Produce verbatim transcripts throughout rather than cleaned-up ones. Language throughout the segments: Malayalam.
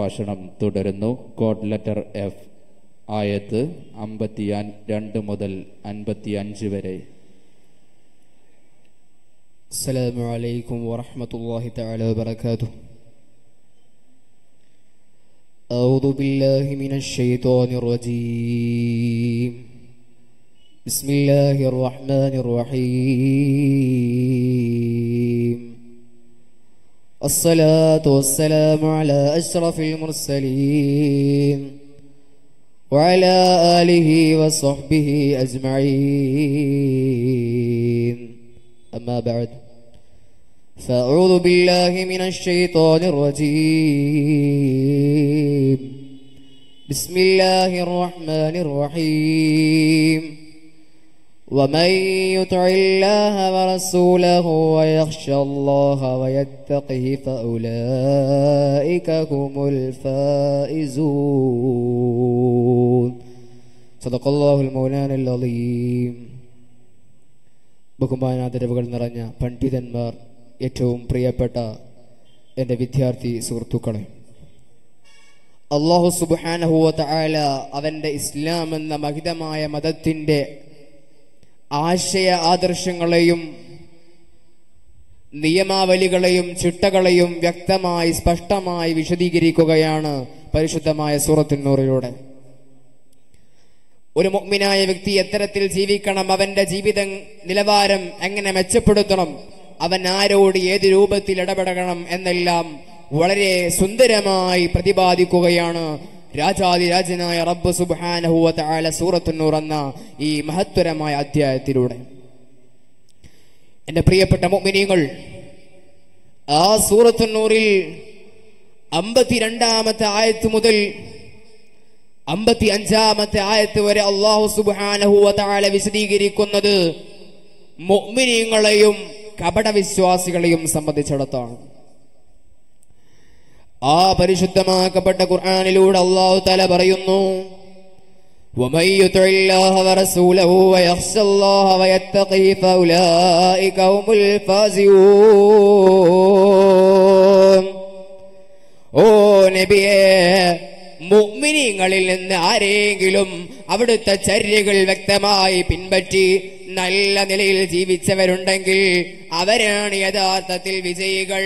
പ്രഭാഷണം തുടരുന്നു. കോഡ് ലെറ്റർ എഫ്, ആയത്ത് അമ്പത്തി രണ്ട് മുതൽ അൻപത്തി അഞ്ച് വരെ. അസ്സലാമു അലൈക്കും വറഹ്മത്തുള്ളാഹി തആല വബറകാതുഹു. അഊദു ബില്ലാഹി മിനശ് ശൈത്വാനിർ റജീം. ബിസ്മില്ലാഹിർ റഹ്മാനിർ റഹീം. الصلاة والسلام على أشرف المرسلين وعلى آله وصحبه أجمعين. أما بعد، فأعوذ بالله من الشيطان الرجيم. بسم الله الرحمن الرحيم. ومن يطع الله ورسوله ويخشى الله ويتقه فأولئك هم الفائزون. صدق الله المولان العظيم. ബഹുമാനാദരവുകൾ നിറഞ്ഞ പണ്ഡിതന്മാർ, ഏറ്റവും പ്രിയപ്പെട്ട എൻ്റെ വിദ്യാർത്ഥി സുഹൃത്തുക്കളെ, അല്ലാഹു സുബ്ഹാനഹു വ തആല അവൻ്റെ ഇസ്ലാം എന്ന മഹിതമായ മതത്തിൻ്റെ ആശയ ആദർശങ്ങളെയും നിയമാവലികളെയും ചിട്ടകളെയും വ്യക്തമായി സ്പഷ്ടമായി വിശദീകരിക്കുകയാണ് പരിശുദ്ധമായ സൂറത്തുൻ നൂറിലൂടെ. ഒരു മുഅ്മിനായ വ്യക്തി എത്തരത്തിൽ ജീവിക്കണം, അവന്റെ ജീവിത നിലവാരം എങ്ങനെ മെച്ചപ്പെടുത്തണം, അവൻ ആരോട് ഏത് രൂപത്തിൽ ഇടപെടണം എന്നെല്ലാം വളരെ സുന്ദരമായി പ്രതിപാദിക്കുകയാണ് രാജാതിരാജനായ റബ്ബ് സുബ്ഹാനഹു വ തആല സൂറത്തുൻ നൂർ എന്ന ഈ മഹത്തരമായ അധ്യായത്തിലൂടെ. എൻ്റെ പ്രിയപ്പെട്ട മുഅ്മിനീങ്ങൾ, ആ സൂറത്തുൻ നൂറിൽ അമ്പത്തിരണ്ടാമത്തെ ആയത്ത് മുതൽ അമ്പത്തി അഞ്ചാമത്തെ ആയത്ത് വരെ അല്ലാഹു സുബ്ഹാനഹു വ തആല വിശദീകരിക്കുന്നത് മുഅ്മിനീങ്ങളെയും കപടവിശ്വാസികളെയും സംബന്ധിച്ചിടത്താണ്. ആ പരിശുദ്ധമാക്കപ്പെട്ട ഖുർആനിലൂടെ അല്ലാഹു തആല പറയുന്നു, വമൻ യുതിഇല്ലാഹ വറസൂലഹു വയഖ്ശല്ലാഹ വയത്തഖി ഫൗലൈക ഹുമുൽ ഫാസിഊൻ. ഓ നബിയേ, മുഅ്മിനീങ്ങളിൽ നിന്ന് ആരെങ്കിലും അവിടുത്തെ ചര്യകൾ വ്യക്തമായി പിൻപറ്റി നല്ല നിലയിൽ ജീവിച്ചവരുണ്ടെങ്കിൽ അവരാണ് യഥാർത്ഥത്തിൽ വിജയികൾ.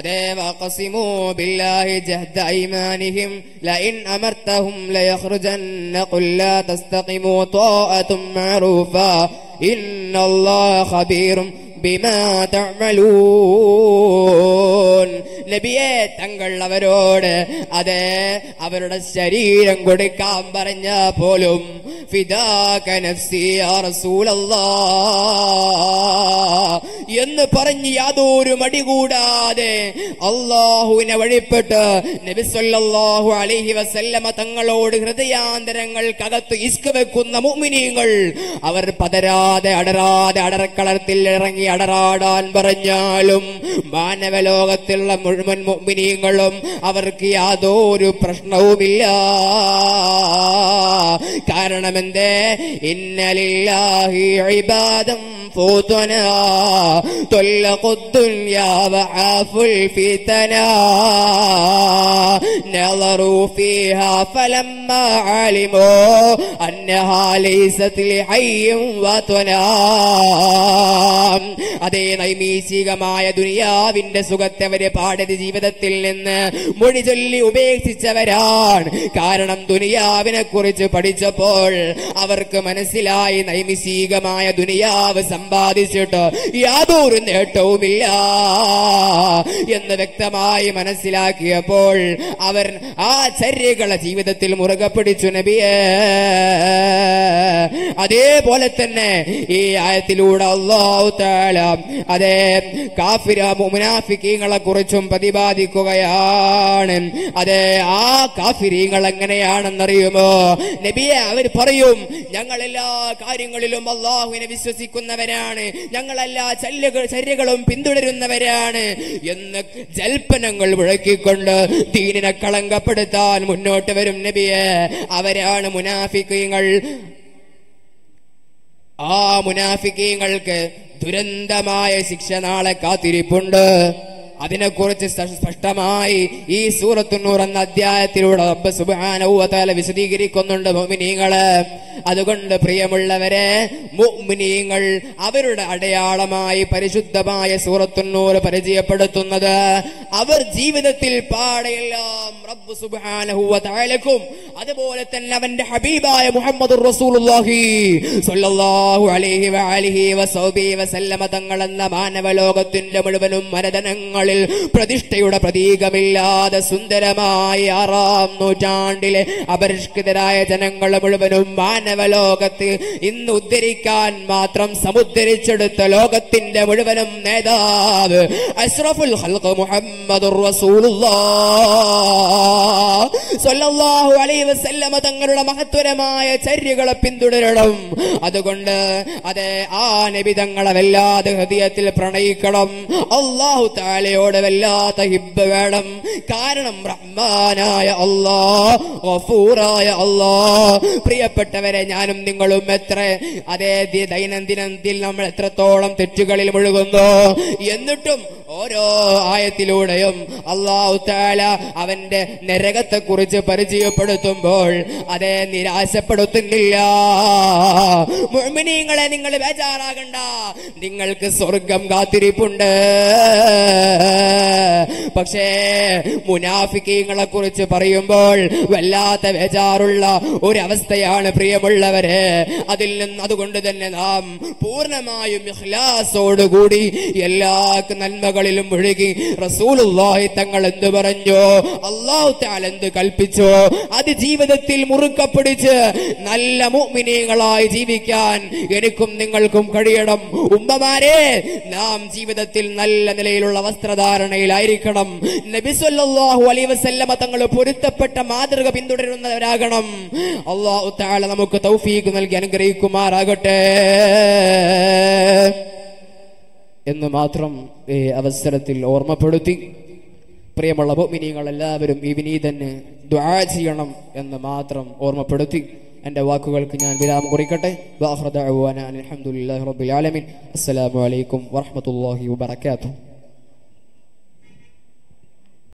أَدَاءَ وَقَسِمُوا بِاللَّهِ جَهْدَ أَيْمَانِهِمْ لَئِنْ أَمَرْتَهُمْ لَيَخْرُجَنَّ قُلْ لَا تَسْتَقِيمُوا طَاعَةٌ مَّعْرُوفَةٌ إِنَّ اللَّهَ خَبِيرٌ بِمَا تَعْمَلُونَ. നബിയെ, തങ്ങൾ അവരോട് അതെ അവരുടെ ശരീരം കൊടുക്കാൻ പറഞ്ഞ പോലും ഫിദാക നഫ്സി യാ റസൂലല്ലാഹ് എന്ന് പറഞ്ഞ് യാതൊരു മടി കൂടാതെ അല്ലാഹുവിനെ വഴിപ്പെട്ട് നബി സല്ലല്ലാഹു അലൈഹി വസല്ലമ തങ്ങളോട് ഹൃദയാന്തരങ്ങൾക്കകത്ത് ഇസ്ക് വെക്കുന്ന മുഅ്മിനീങ്ങൾ, അവർ പതരാതെ അടരാതെ അടർക്കളത്തിൽ ഇറങ്ങി അടരാടാൻ പറഞ്ഞാലും മാനവലോകത്തുള്ള മുഴുവൻ മുഅ്മിനീങ്ങളും അവർക്ക് യാതൊരു പ്രശ്നവുമില്ല. കാരണം എന്തേ, ഇന്നലില്ലാഹി ഇബാദം ഫുതനാ തുല്ലഖുദ്ദുന്യാ വആഫുൽ ഫിതനാ നളറു ഫീഹാ ഫലമ്മാ അലിമു അന്നഹാ ലൈസത് ലഹയ്യും വതനാ. അതേ നൈമിഷികമായ ദുനിയാവിന്റെ സുഖത്തെവരെ പാടത് ജീവിതത്തിൽ നിന്ന് മൊഴി ചൊല്ലി ഉപേക്ഷിച്ചവരാണ്. കാരണം ദുനിയാവിനെ കുറിച്ച് പഠിച്ചപ്പോൾ അവർക്ക് മനസ്സിലായി നൈമിഷികമായ ദുനിയാവ് സമ്പാദിച്ചിട്ട് യാതൊരു നേട്ടവുമില്ല എന്ന് വ്യക്തമായി മനസ്സിലാക്കിയപ്പോൾ അവർ ആ ചര്യകളെ ജീവിതത്തിൽ മുറുകെ പിടിച്ചു. നബിയെ, അതേപോലെ തന്നെ ഈ ആയത്തിലൂടെ അല്ലാഹു തആല അതേ കാഫിര മുനാഫിക്കീങ്ങളെ കുറിച്ചും പ്രതിപാദിക്കുകയാണ്. അതെ ആ കാഫിരീങ്ങൾ എങ്ങനെയാണെന്നറിയുമോ നബിയെ? അവർ പറയും, ഞങ്ങൾ എല്ലാ കാര്യങ്ങളിലും അല്ലാഹുവിനെ വിശ്വസിക്കുന്നവരാണ്, ഞങ്ങളെല്ലാ ചര്യകളും പിന്തുടരുന്നവരാണ് എന്ന് ജൽപ്പനങ്ങൾ മുഴക്കിക്കൊണ്ട് ദീനിനെ കളങ്കപ്പെടുത്താൻ മുന്നോട്ട് വരും. നബിയെ, അവരാണ് മുനാഫിക്കീങ്ങൾ. ആ മുനാഫിക്കീങ്ങൾക്ക് ദുരന്തമായ ശിക്ഷ നാളെ കാത്തിരിപ്പുണ്ട്. അതിനെക്കുറിച്ച് സ്പഷ്ടമായി ഈ സൂറത്തു നൂർ എന്ന അധ്യായത്തിലൂടെ റബ്ബ് സുബ്ഹാനഹു വ തആല വിശദീകരിക്കുന്നുണ്ട് മുഅ്മിനീങ്ങളെ. അതുകൊണ്ട് പ്രിയമുള്ളവരെ, മുഅ്മിനീങ്ങൾ അവരുടെ അടയാളമായി പരിശുദ്ധമായ സൂറത്തു നൂർ പരിചയപ്പെടുത്തുന്നത് അവർ ജീവിതത്തിൽ പാടെയെല്ലാം റബ്ബ് സുബ്ഹാനഹു വ തആലക്കും അതുപോലെ തന്നെ അവന്റെ ഹബീബായ മുഹമ്മദുർ റസൂലുള്ളാഹി സ്വല്ലല്ലാഹു അലൈഹി വ ആലിഹി വസഹ്ബിഹി വസല്ലമ തങ്ങൾ എന്ന മാനവലോകത്തിന്റെ മുഴുവനും മരതനങ്ങളിൽ പ്രതിഷ്ഠയുടെ പ്രതീകമില്ലാതെ സുന്ദരമായ ആറാം നൂറ്റാണ്ടിലെ അപരിഷ്കൃതരായ ജനങ്ങൾ മുഴുവനും മാനവലോകത്ത് ഇന്ന് ഉദ്ധരിക്കാൻ മാത്രം സമുദ്ധരിച്ചെടുത്ത ലോകത്തിന്റെ മുഴുവനും നേതാവ് അഷ്റഫുൽ ഖൽഖ് മുഹമ്മദുർ റസൂലുള്ളാഹി സ്വല്ലല്ലാഹു അലൈഹി വസല്ലമ തങ്ങളുടെ മഹത്വരമായ ചര്യകളെ പിന്തുടരണം. അതുകൊണ്ട് അതെ, ആ നബി തങ്ങളെ വല്ലാതെ ഹൃദയത്തിൽ പ്രണയിക്കണം, അല്ലാഹു തആലയോട് വല്ലാത്ത ഹിബ്ബ് വേണം. കാരണം റഹ്മാനായ അല്ലാഹ്, ഗഫൂറായ അല്ലാഹ്. പ്രിയപ്പെട്ടവരെ, ഞാനും നിങ്ങളും എത്ര അതേ ദൈനംദിനത്തിൽ നമ്മൾ എത്രത്തോളം തെറ്റുകളിൽ മുഴുകുന്നു, എന്നിട്ടും ഓരോ ആയത്തിലൂടെയും അല്ലാഹു തആല അവന്റെ നരകത്തെ കുറിച്ച് പരിചയപ്പെടുത്തുമ്പോൾ അതേ നിരാശപ്പെടുത്തുന്നില്ല. മുഅ്മിനീങ്ങളെ, നിങ്ങൾ ബേജാറാകണ്ട, നിങ്ങൾക്ക് സ്വർഗം കാത്തിരിപ്പുണ്ട്. പക്ഷേ മുനാഫിക്കീങ്ങളെ കുറിച്ച് പറയുമ്പോൾ വല്ലാത്ത ബേജാറുള്ള ഒരവസ്ഥയാണ് പ്രിയമുള്ളവരെ. അതിൽ നിന്ന് അതുകൊണ്ട് തന്നെ നാം പൂർണ്ണമായും ഇഖ്ലാസോടുകൂടി എല്ലാ നന്മകളിലും മുഴുകി റസൂലുള്ളാഹി തങ്ങൾ എന്ത് പറഞ്ഞോ, അല്ലാഹു തആല എന്ത് കൽപ്പിച്ചോ അത് ജീവിതത്തിൽ മുറുക്ക പിടിച്ച് നല്ല മുഅ്മിനീങ്ങളായി ജീവിക്കാൻ എനിക്കും നിങ്ങൾക്കും കഴിയണം. ഉമ്മമാരെ, നാം ജീവിതത്തിൽ നല്ല നിലയിലുള്ള വസ്ത്രധാരണയിലായിരിക്കണം. നബി സല്ലല്ലാഹു അലൈഹി വസല്ലമ തങ്ങൾ പൊരുത്തപ്പെട്ട മാതൃക പിന്തുടരുന്നവരാകണം. അല്ലാഹു തആല നമുക്ക് തൗഫീഖ് നൽകി അനുഗ്രഹിക്കുമാറാകട്ടെ എന്ന് മാത്രം ഈ അവസരത്തിൽ ഓർമ്മപ്പെടുത്തി, പ്രിയമുള്ള മുഅ്മിനീങ്ങൾ എല്ലാവരും ഈ വിനീതന് ദുആ ചെയ്യണം എന്ന് മാത്രം ഓർമ്മപ്പെടുത്തി എൻ്റെ വാക്കുകൾക്ക് ഞാൻ വിരാമം കുറിക്കട്ടെ. വആഖിറു ദഅ്വാനാ അൽഹംദുലില്ലാഹി റബ്ബിൽ ആലമീൻ. അസ്സലാമു അലൈക്കും വറഹ്മത്തുള്ളാഹി വബറകാതുഹു.